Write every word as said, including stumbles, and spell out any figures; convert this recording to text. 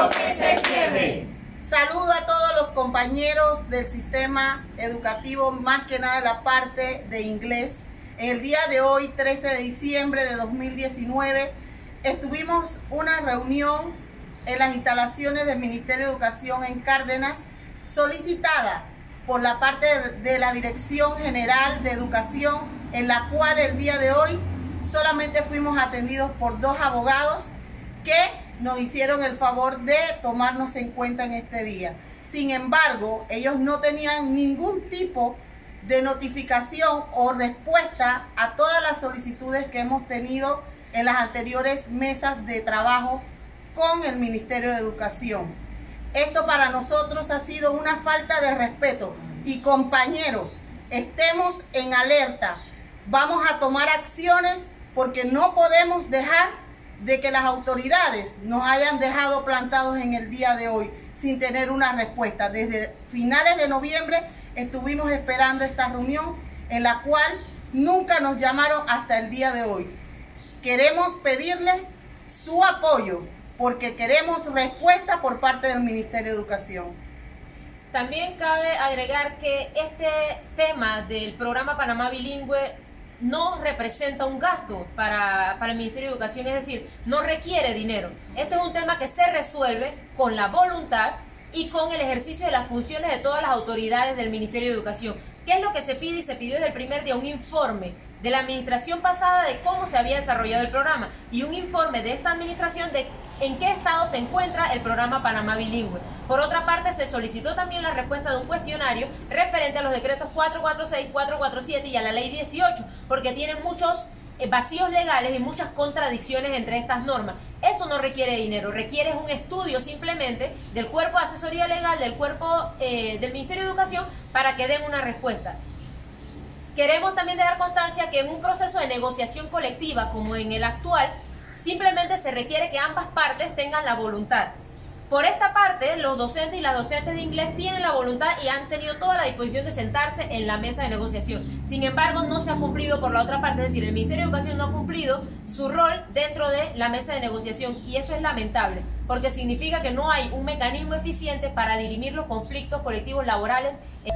lo que se pierde. Saludo a todos los compañeros del sistema educativo, más que nada la parte de inglés. El día de hoy, trece de diciembre de dos mil diecinueve, estuvimos una reunión en las instalaciones del Ministerio de Educación en Cárdenas, solicitada por la parte de la Dirección General de Educación, en la cual el día de hoy solamente fuimos atendidos por dos abogados que nos hicieron el favor de tomarnos en cuenta en este día. Sin embargo, ellos no tenían ningún tipo de notificación o respuesta a todas las solicitudes que hemos tenido en las anteriores mesas de trabajo con el Ministerio de Educación. Esto para nosotros ha sido una falta de respeto. Y compañeros, estemos en alerta. Vamos a tomar acciones porque no podemos dejar de que las autoridades nos hayan dejado plantados en el día de hoy sin tener una respuesta. Desde finales de noviembre estuvimos esperando esta reunión en la cual nunca nos llamaron hasta el día de hoy. Queremos pedirles su apoyo porque queremos respuesta por parte del Ministerio de Educación. También cabe agregar que este tema del programa Panamá Bilingüe no representa un gasto para, para el Ministerio de Educación, es decir, no requiere dinero. Este es un tema que se resuelve con la voluntad y con el ejercicio de las funciones de todas las autoridades del Ministerio de Educación. ¿Qué es lo que se pide? Y se pidió desde el primer día un informe de la administración pasada de cómo se había desarrollado el programa y un informe de esta administración de en qué estado se encuentra el programa Panamá Bilingüe. Por otra parte, se solicitó también la respuesta de un cuestionario referente a los decretos cuatrocientos cuarenta y seis, cuatrocientos cuarenta y siete y a la ley dieciocho, porque tienen muchos vacíos legales y muchas contradicciones entre estas normas. Eso no requiere dinero, requiere un estudio simplemente del cuerpo de asesoría legal, del cuerpo eh, del Ministerio de Educación, para que den una respuesta. Queremos también dejar constancia que en un proceso de negociación colectiva como en el actual, simplemente se requiere que ambas partes tengan la voluntad. Por esta parte, los docentes y las docentes de inglés tienen la voluntad y han tenido toda la disposición de sentarse en la mesa de negociación. Sin embargo, no se ha cumplido por la otra parte, es decir, el Ministerio de Educación no ha cumplido su rol dentro de la mesa de negociación y eso es lamentable, porque significa que no hay un mecanismo eficiente para dirimir los conflictos colectivos laborales. En